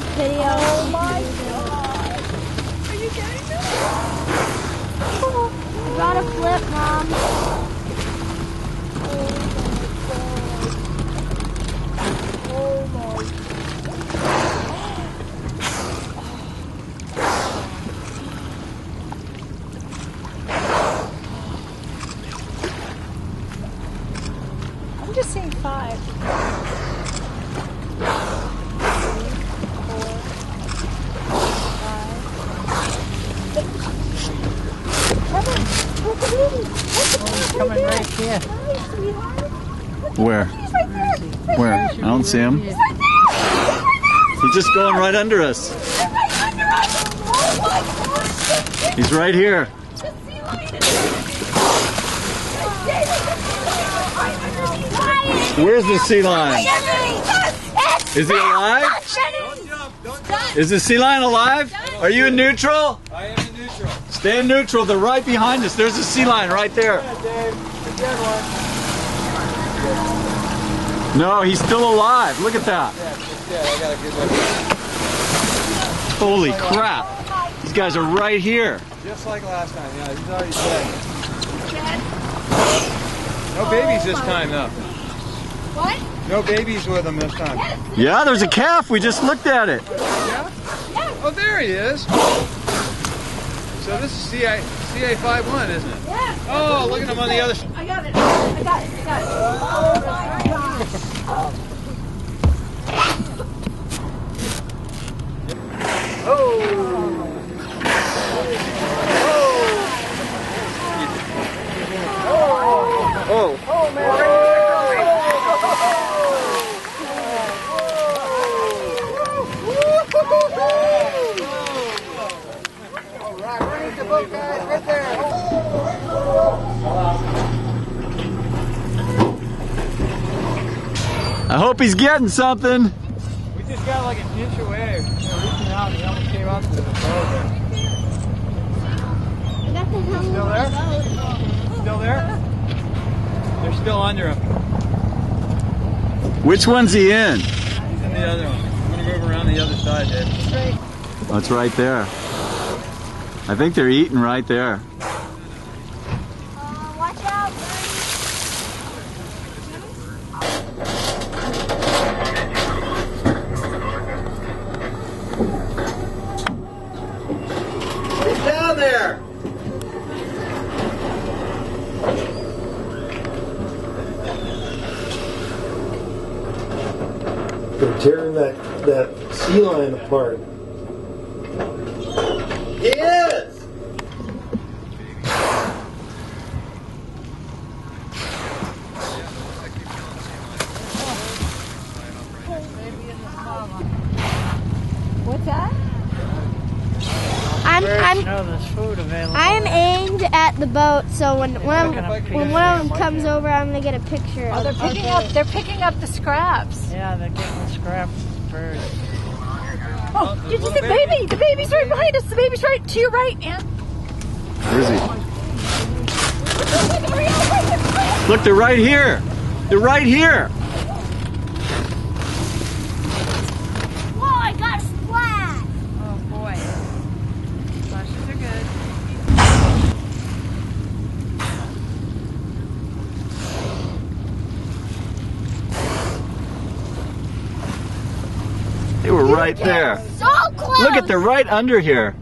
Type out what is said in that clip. clip video. Oh my god. Are you getting this? Oh. Got a flip, Mom. Oh my god. Oh my god. See him? He's right there! He's just going right under us. He's right under us! Oh my god! He's right here. The sea lion! Where's the sea lion? Is he alive? Is the sea lion alive? Are you in neutral? I am in neutral. Stay in neutral. They're right behind us. There's a sea lion right there. No, he's still alive. Look at that. Holy crap. These guys are right here. Just like last time. Yeah, he's already dead. No babies this time, though. What? No babies with him this time. Yeah, there's a calf. We just looked at it. Yeah? Oh, there he is. So this is CA51, isn't it? Yeah. Oh, look at him on the other side. I got it. I got it. I got it. Oh, my God. Oh. Oh. Oh. Oh, man. All right, we're in the boat, guys, right there. I hope he's getting something. We just got like an inch away. You know, reaching out, and he almost came out to the boat. Still there? Still there? They're still under him. Which one's he in? He's in the other one. I'm gonna move around the other side, Dave. That's right there. I think they're eating right there. Watch out, buddy. That sea lion apart. Yes! What's that? I'm aimed at the boat, so when one of them comes over, I'm gonna get a picture. Oh, they're picking up the scraps. Yeah, they're getting the scraps. Oh, did you see the baby? The baby's right behind us. The baby's right to your right, man. Where is he? Look, they're right here. They're right here. Whoa, I got a splash. Oh, boy. Splashes are good. They were right there. So close. Look at, they're right under here.